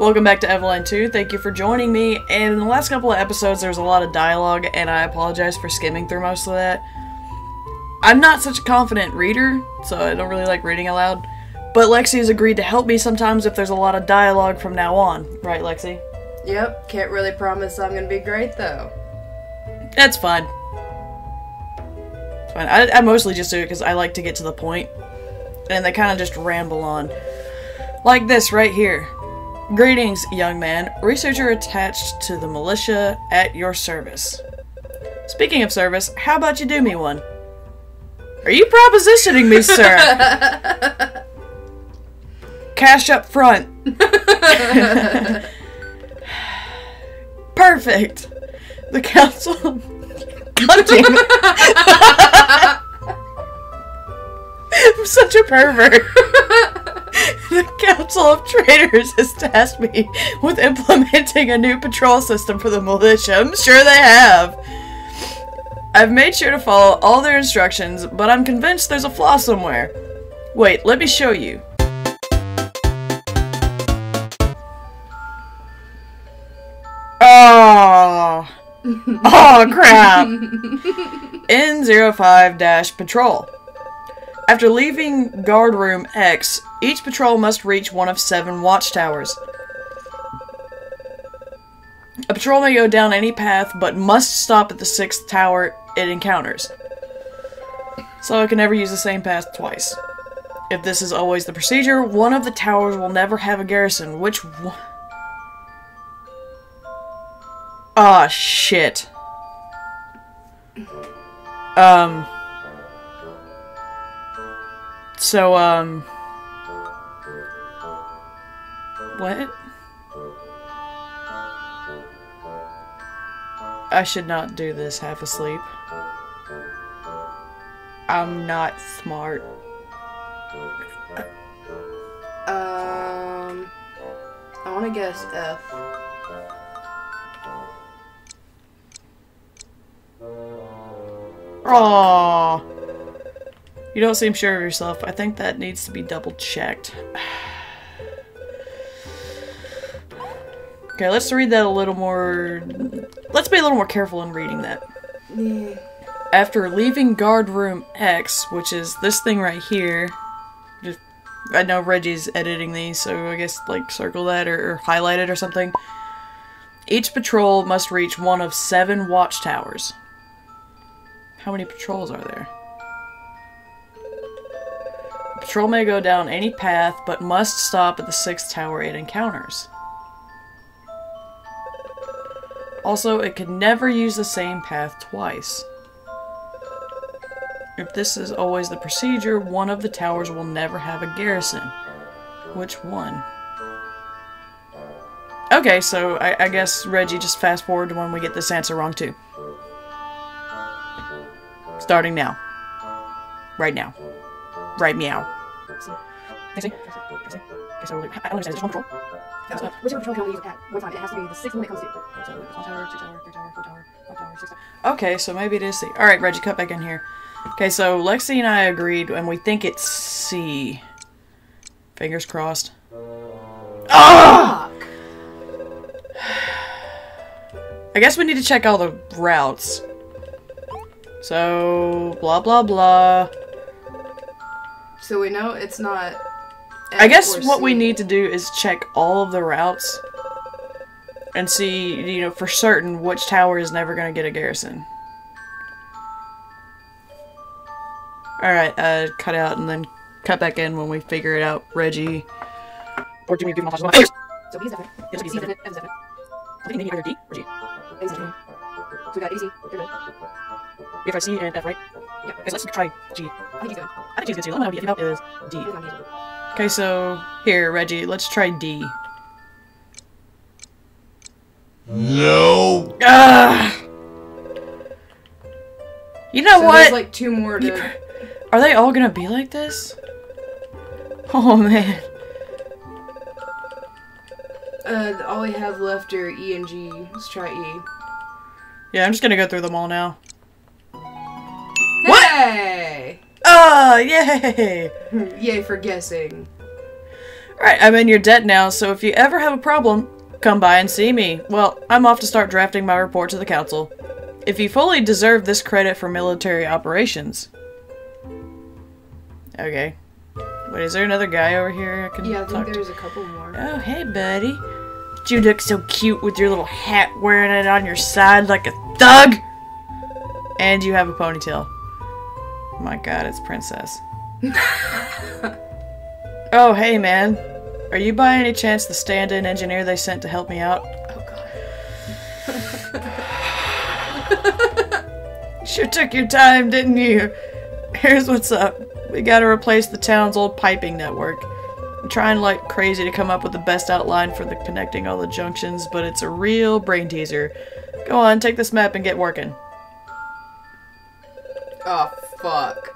Welcome back to Evoland 2, thank you for joining me. And in the last couple of episodes there was a lot of dialogue, and I apologize for skimming through most of that. I'm not such a confident reader, so I don't really like reading aloud. But Lexi has agreed to help me sometimes if there's a lot of dialogue from now on. Right, Lexi? Yep, can't really promise I'm gonna be great though. That's fine. It's fine. I mostly just do it because I like to get to the point. And they kind of just ramble on. Like this right here. Greetings, young man. Researcher attached to the militia at your service. Speaking of service, how about you do me one? Are you propositioning me, sir? Cash up front. Perfect. The council... God damn it. I'm such a pervert. The Council of Traders has tasked me with implementing a new patrol system for the militia. I'm sure they have. I've made sure to follow all their instructions, but I'm convinced there's a flaw somewhere. Wait, let me show you. Oh, oh crap. N05-Patrol. After leaving Guard Room X, each patrol must reach one of 7 watchtowers. A patrol may go down any path, but must stop at the 6th tower it encounters. So it can never use the same path twice. If this is always the procedure, one of the towers will never have a garrison, which one... Ah, shit. So, what? I should not do this half asleep. I'm not smart. I wanna guess F. Aww. You don't seem sure of yourself. I think that needs to be double-checked. Okay, let's read that a little more... Let's be a little more careful in reading that. Yeah. After leaving Guard Room X, which is this thing right here... Just, I know Reggie's editing these, so I guess, like, circle that or highlight it or something. Each patrol must reach one of 7 watchtowers. How many patrols are there? Patrol may go down any path, but must stop at the 6th tower it encounters. Also, it can never use the same path twice. If this is always the procedure, one of the towers will never have a garrison. Which one? Okay, so I guess Reggie just fast forward to when we get this answer wrong too. Starting now. Right now. Right meow. I understand there's one patrol. Which patrol can only use at one time? It has to be the 6th one it comes to. Okay, so maybe it is C. Alright, Reggie, cut back in here. Okay, so Lexi and I agreed, and we think it's C. Fingers crossed. Ah! I guess we need to check all the routes. So, blah blah blah. So we know it's not... I guess what we need to do is check all of the routes and see, you know, for certain which tower is never going to get a garrison. Alright, cut out and then cut back in when we figure it out. Reggie. So he's definitely... So we got A, C, they're good. We try C and F, right? Yeah. Okay, so let's try G. I think he's good. I think G's good too. The only one I would give out is D. Okay, so here, Reggie, let's try D. No. You know so what? There's like 2 more to... Are they all gonna be like this? Oh man. All we have left are E and G. Let's try E. Yeah, I'm just gonna go through them all now. Hey! What? Oh, yay! Yay for guessing. Alright, I'm in your debt now, so if you ever have a problem, come by and see me. Well, I'm off to start drafting my report to the council. If you fully deserve this credit for military operations. Okay. Wait, is there another guy over here I can talk to? Yeah, I think there's a couple more. Oh, hey, buddy. But you look so cute with your little hat wearing it on your side like a thug! And you have a ponytail. My god, it's Princess. Oh, hey, man. Are you by any chance the stand-in engineer they sent to help me out? Oh, god. Sure took your time, didn't you? Here's what's up. We gotta replace the town's old piping network. I'm trying like crazy to come up with the best outline for the connecting all the junctions, but it's a real brain teaser. Go on, take this map and get working. Oh, fuck.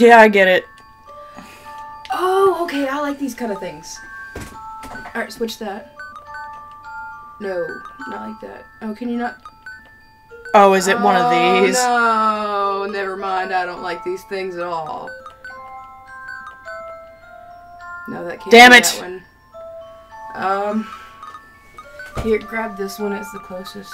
Yeah, I get it. Oh, okay, I like these kind of things. Alright, switch that. No, not like that. Oh, can you not... Oh, is it one of these? No, never mind. I don't like these things at all. No, that can't be that one. Damn it! Here, grab this one. It's the closest.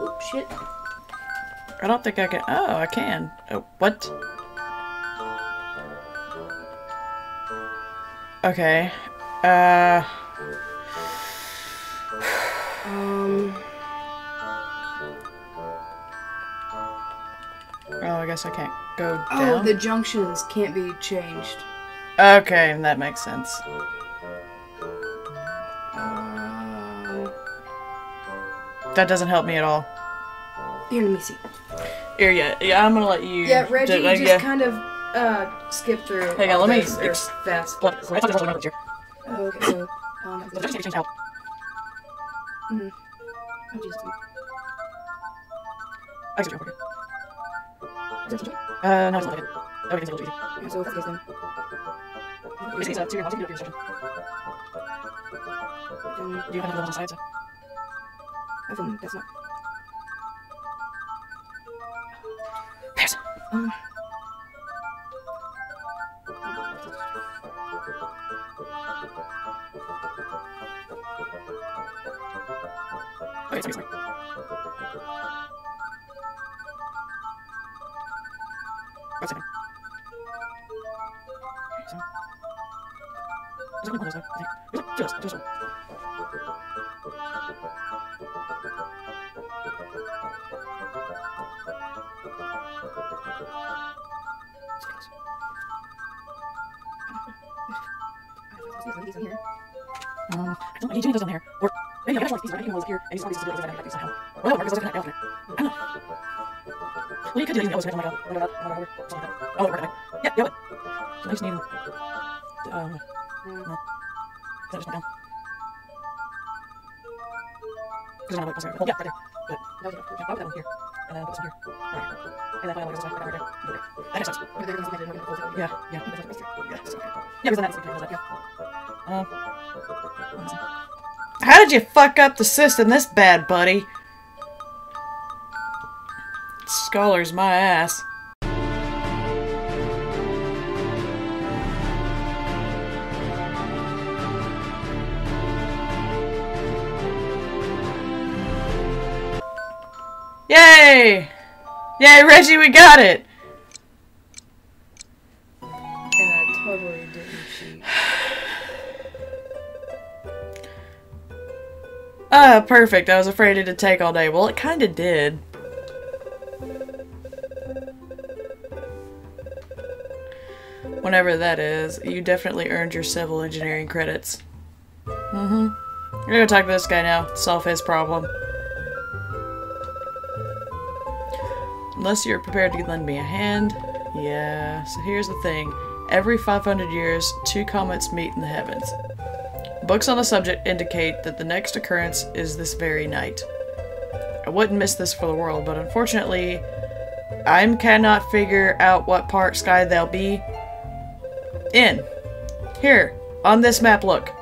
Oop, shit. I don't think I can. Oh, I can. Oh, what? Okay. Oh, I guess I can't go down. Oh, the junctions can't be changed. Okay, that makes sense. That doesn't help me at all. Here, let me see. Here, yeah, I'm gonna let you... Yeah, Reggie, you just kind of skip through. Hang on, let me... It's fast. Okay, so... no, it's not like it. Okay, it's a little easy. So what's this then? To your house, you can do it for your do you have another one on the side, so? I think that's not... There's... Wait, sorry. You do those on there, or maybe I just want these. Right? You can always appear, and you just want these to do it. These somehow. Or no, because those are kind of alternate. I don't know. Well, you could do these. Oh, it's gonna come like a something like that. Oh, right. Yeah, yeah. So I just need no. That just went down. There's another one. Sorry. Yeah, right there. But that was enough. I'll put that one here, and then put this one here. Right. And then finally, this one right there. That makes sense. Yeah. Yeah, because then that's okay. Yeah. How did you fuck up the system this bad, buddy? Scholar's my ass. Yay! Yay, Reggie, we got it! And I totally didn't cheat. Ah, perfect. I was afraid it'd take all day. Well, it kinda did. Whenever that is, you definitely earned your civil engineering credits. Mm-hmm. We're gonna talk to this guy now. Solve his problem. Unless you're prepared to lend me a hand. Yeah, so here's the thing. Every 500 years, two comets meet in the heavens. Books on the subject indicate that the next occurrence is this very night. I wouldn't miss this for the world, but unfortunately, I cannot figure out what part sky they'll be in. Here, on this map, look.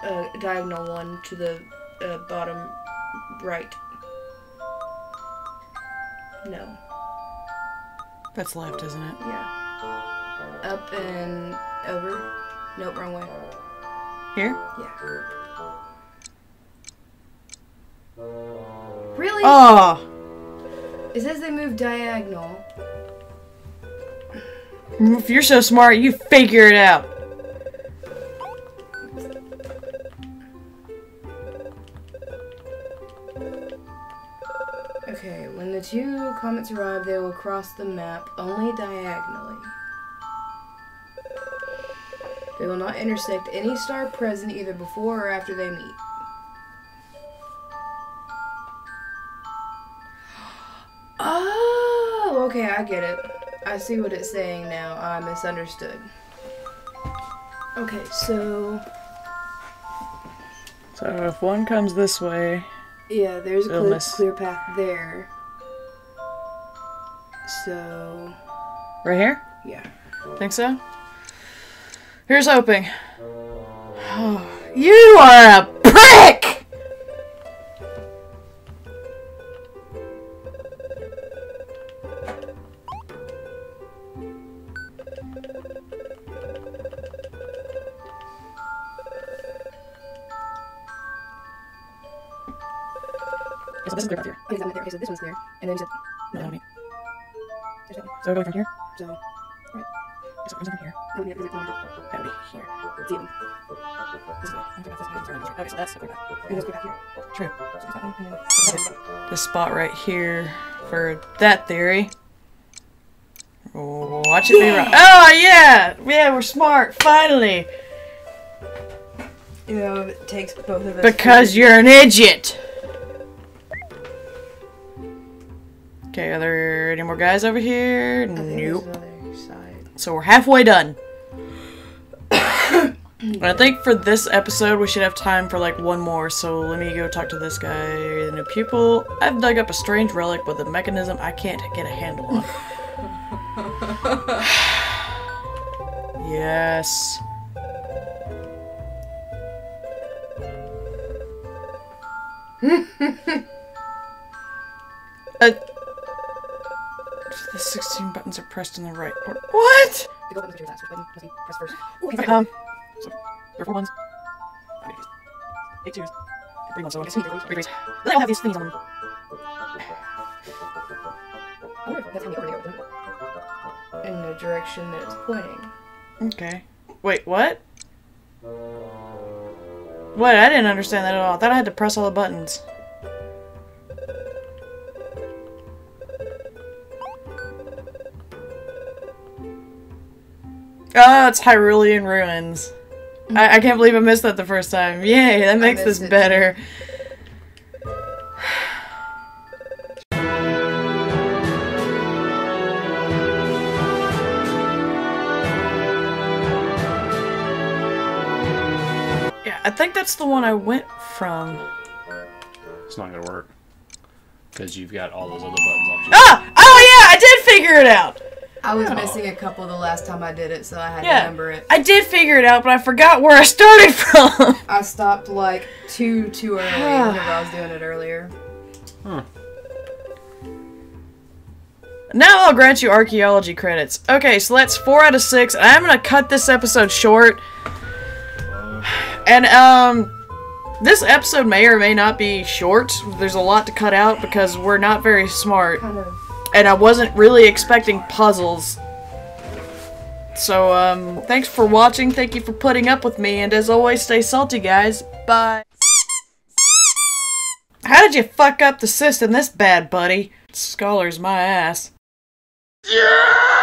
down, diagonal one to the bottom right. No. That's left, isn't it? Yeah. Up and over. Nope, wrong way. Here? Yeah. Really? Oh! It says they move diagonal. If you're so smart, you figure it out. Okay, when the two comets arrive, they will cross the map only diagonally. They will not intersect any star present either before or after they meet. Oh, okay, I get it. I see what it's saying now. I misunderstood. Okay, so if one comes this way, yeah, there's a clear path there. So right here? Yeah. Think so? Here's hoping. Oh, you are a prick! So this is clear up here. Okay, so okay, so this one's clear. And then just... No, I mean. So we're going from here? So... Right. So it comes over here. No, yeah, that would be here. Deal. Okay, so that's... And let's go back here. True. This spot right here for that theory. Oh, watch it be wrong. Oh, yeah! Yeah, we're smart. Finally! You know, it takes both of us... Because you're an idiot! Okay, are there any more guys over here? Nope. So we're halfway done. I think for this episode we should have time for like one more, so let me go talk to this guy, the new pupil. I've dug up a strange relic with a mechanism I can't get a handle on. Yes. The 16 buttons are pressed in the right order. What? The gold button is last, which button must be pressed first? Okay, so, there are 4 ones. 8 twos. 3 ones, so I guess we threes. They all have these things on them. I wonder if that's going to be over there. In the direction that it's pointing. Okay. Wait, what? What? I didn't understand that at all. I thought I had to press all the buttons. Oh, it's Hyrulean Ruins. I can't believe I missed that the first time. Yay, that makes this better. Yeah, I think that's the one I went from. It's not gonna work. Because you've got all those other buttons up. Ah! Oh yeah, I did figure it out! I was missing a couple the last time I did it, so I had to remember it. I did figure it out, but I forgot where I started from. I stopped like too early whenever I was doing it earlier. Huh. Now I'll grant you archaeology credits. Okay, so that's 4 out of 6. I'm gonna cut this episode short. And this episode may or may not be short. There's a lot to cut out because we're not very smart. Kind of. And I wasn't really expecting puzzles. So, thanks for watching. Thank you for putting up with me. And as always, stay salty, guys. Bye. How did you fuck up the system this bad, buddy? Scholar's my ass. Yeah!